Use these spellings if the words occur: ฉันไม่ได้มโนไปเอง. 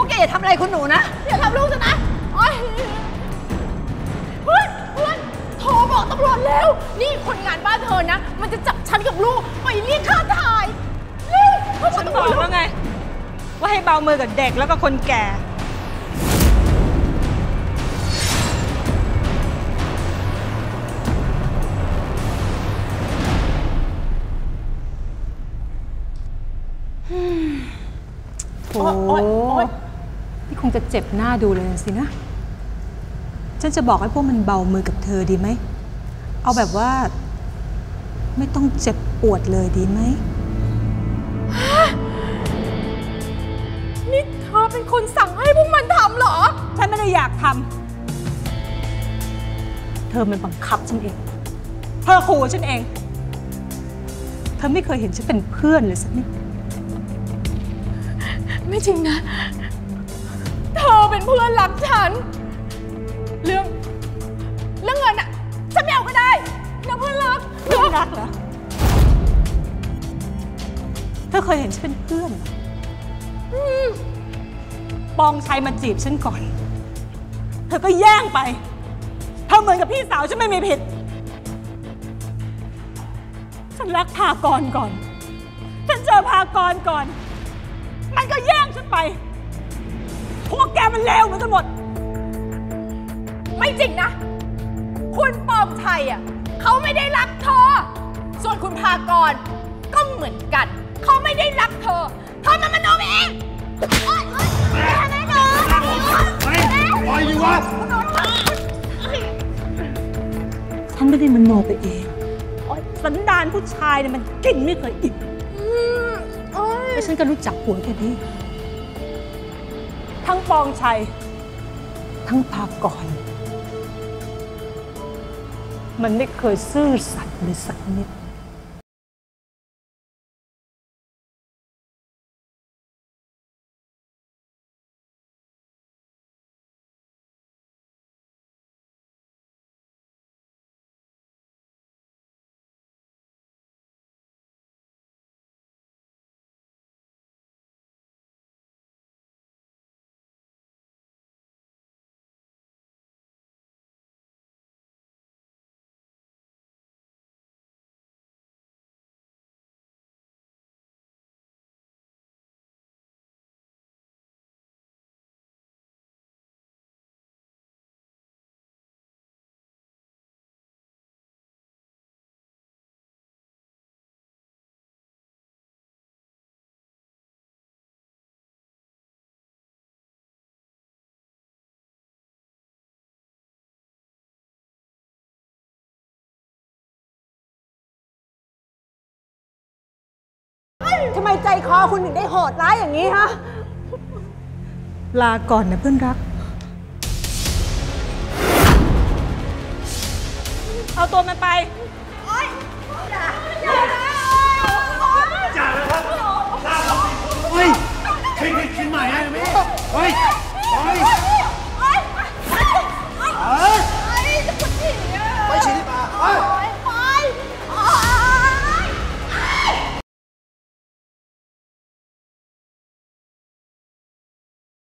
พวกแกอย่าทำอะไรคุณหนูนะอย่าทำลูกฉันนะโอ๊ยเพื่อนโทรบอกตำรวจแล้วนี่คนงานบ้านเธอนะมันจะจับฉันกับลูกไปเรียกค่าถ่ายฉันบอกแล้วไงว่าให้เบามือกับเด็กแล้วก็คนแก่โอ้ยนี่คงจะเจ็บหน้าดูเลยสินะฉันจะบอกให้พวกมันเบามือกับเธอดีไหมเอาแบบว่าไม่ต้องเจ็บปวดเลยดีไหมนี่เธอเป็นคนสั่งให้พวกมันทำเหรอฉันไม่ได้อยากทำเธอมันบังคับฉันเองเธอขู่ฉันเองเธอไม่เคยเห็นฉันเป็นเพื่อนเลยสักนิดไม่จริงนะเธอเป็นเพื่อนรักฉันเรื่องเงินอะฉันไม่เอาก็ได้นะเพื่อนรักเพื่อนรักเหรอเธอเคยเห็นฉันเป็นเพื่อนปองชัยมาจีบฉันก่อนเธอก็แย่งไปเธอเหมือนกับพี่สาวฉันไม่มีผิดฉันรักภากรก่อนฉันเจอภากรก่อนมันก็แย่งฉันไปพวกแกมันเลวเหมือนกันหมดไม่จริงนะคุณปองชัยอ่ะเขาไม่ได้รักเธอส่วนคุณภากรก็เหมือนกันเขาไม่ได้รักเธอเธอมันมโนไปเองปล่อยดิวะฉันไม่ได้มโนไปเองสันดานผู้ชายเนี่ยมันกินไม่เคยอิ่มแต่ฉันก็รู้จักหัวแค่นี้ทั้งปองชัยทั้งภากรมันไม่เคยซื่อสัตย์เลยสักนิดทำไมใจคอคุณถึงได้โหดร้ายอย่างนี้ฮะลาก่อนนะเพื่อนรักเอาตัวมันไปโอ๊ยจ่าเลยครับลาก่อนเฮ้ยคิดใหม่ได้ไหมเฮ้ย